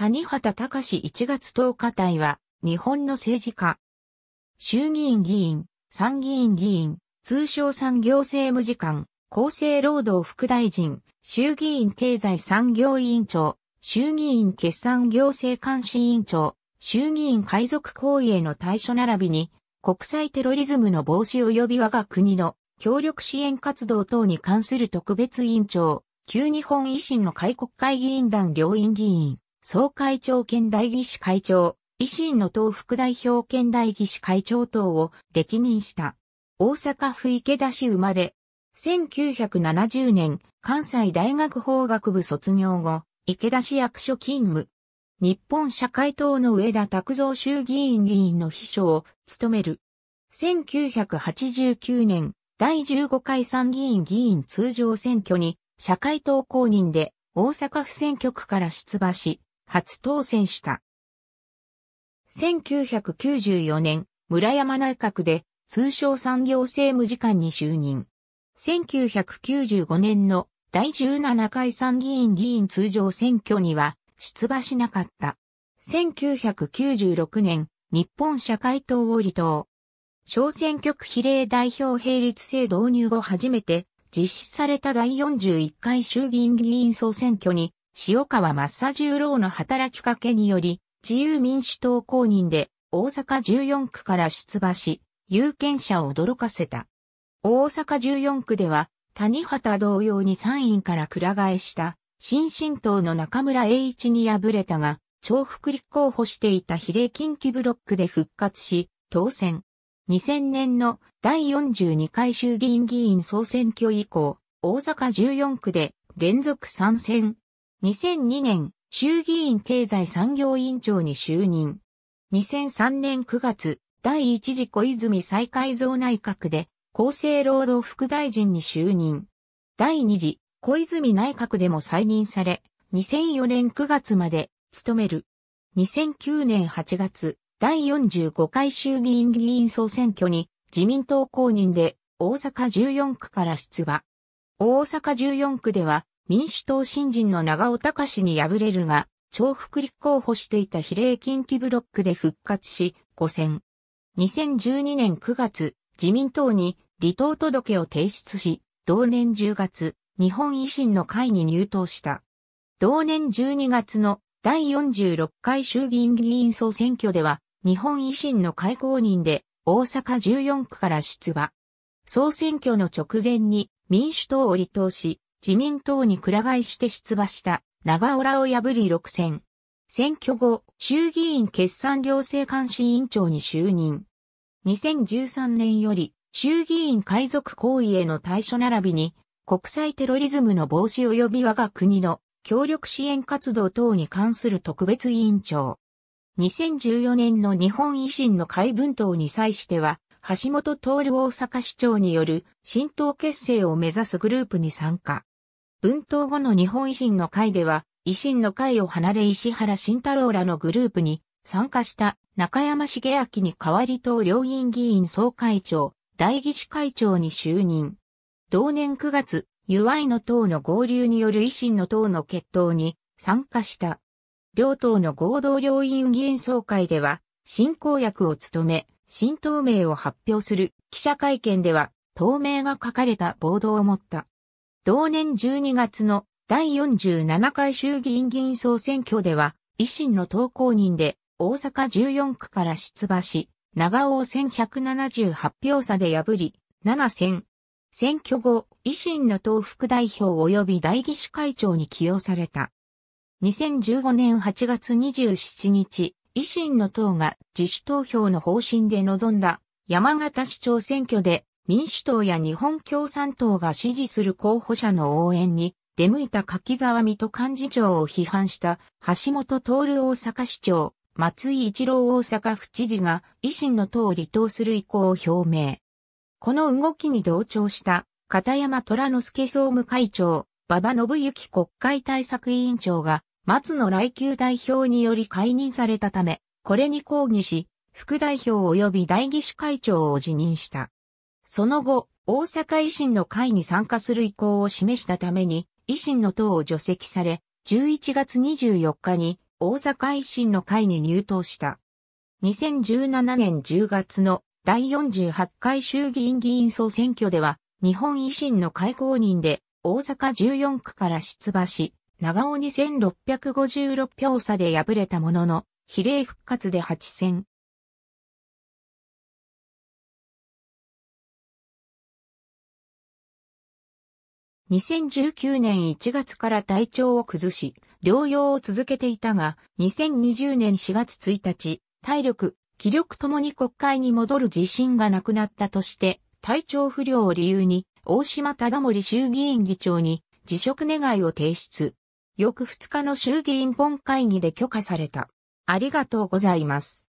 谷畑貴志1月10日隊は、日本の政治家。衆議院議員、参議院議員、通商産業政務次官、厚生労働副大臣、衆議院経済産業委員長、衆議院決算行政監視委員長、衆議院海賊行為への対処並びに、国際テロリズムの防止及び我が国の協力支援活動等に関する特別委員長、旧日本維新の会国会議員団両院議員、総会長兼代議士会長、維新の党副代表兼代議士会長等を歴任した。大阪府池田市生まれ。1970年、関西大学法学部卒業後、池田市役所勤務。日本社会党の上田卓三衆議院議員の秘書を務める。1989年、第15回参議院議員通常選挙に、社会党公認で大阪府選挙区から出馬し、初当選した。1994年、村山内閣で通商産業政務次官に就任。1995年の第17回参議院議員通常選挙には、出馬しなかった。1996年、日本社会党を離党。小選挙区比例代表並立制導入後初めて実施された第41回衆議院議員総選挙に、塩川正十郎の働きかけにより、自由民主党公認で大阪14区から出馬し、有権者を驚かせた。大阪14区では、谷畑同様に参院からくら替えした。新進党の中村栄一に敗れたが、重複立候補していた比例近畿ブロックで復活し、当選。2000年の第42回衆議院議員総選挙以降、大阪14区で連続参戦。2002年、衆議院経済産業委員長に就任。2003年9月、第1次小泉再改造内閣で、厚生労働副大臣に就任。第2次小泉内閣でも再任され、2004年9月まで務める。2009年8月、第45回衆議院議員総選挙に自民党公認で大阪14区から出馬。大阪14区では民主党新人の長尾貴史に敗れるが、重複立候補していた比例近畿ブロックで復活し、5選。2012年9月、自民党に離党届を提出し、同年10月、日本維新の会に入党した。同年12月の第46回衆議院議員総選挙では、日本維新の会公認で大阪14区から出馬。総選挙の直前に民主党を離党し、自民党にくら替えして出馬した長尾らを破り6選。選挙後、衆議院決算行政監視委員長に就任。2013年より衆議院海賊行為への対処並びに、国際テロリズムの防止及び我が国の協力支援活動等に関する特別委員長。2014年の日本維新の会分党に際しては、橋本徹大阪市長による新党結成を目指すグループに参加。分党後の日本維新の会では、維新の会を離れ石原慎太郎らのグループに参加した中山茂昭に代わり党両院議員総会長、代議士会長に就任。同年9月、友愛の党の合流による維新の党の結党に参加した。両党の合同両院議員総会では、新公約を務め、新党名を発表する記者会見では、党名が書かれたボードを持った。同年12月の第47回衆議院議員総選挙では、維新の党公認で大阪14区から出馬し、長尾を1178票差で破り、7選。選挙後、維新の党副代表及び代議士会長に起用された。2015年8月27日、維新の党が自主投票の方針で臨んだ山形市長選挙で民主党や日本共産党が支持する候補者の応援に出向いた柿沢水戸幹事長を批判した橋本徹大阪市長、松井一郎大阪府知事が維新の党を離党する意向を表明。この動きに同調した、片山虎之助総務会長、馬場伸幸国会対策委員長が、松野来久代表により解任されたため、これに抗議し、副代表及び代議士会長を辞任した。その後、大阪維新の会に参加する意向を示したために、維新の党を除籍され、11月24日に大阪維新の会に入党した。2017年10月の第48回衆議院議員総選挙では、日本維新の会公認で大阪14区から出馬し、長尾に1656票差で敗れたものの、比例復活で8選。2019年1月から体調を崩し、療養を続けていたが、2020年4月1日、体力、気力ともに国会に戻る自信がなくなったとして、体調不良を理由に、大島理森衆議院議長に辞職願を提出。翌2日の衆議院本会議で許可された。ありがとうございます。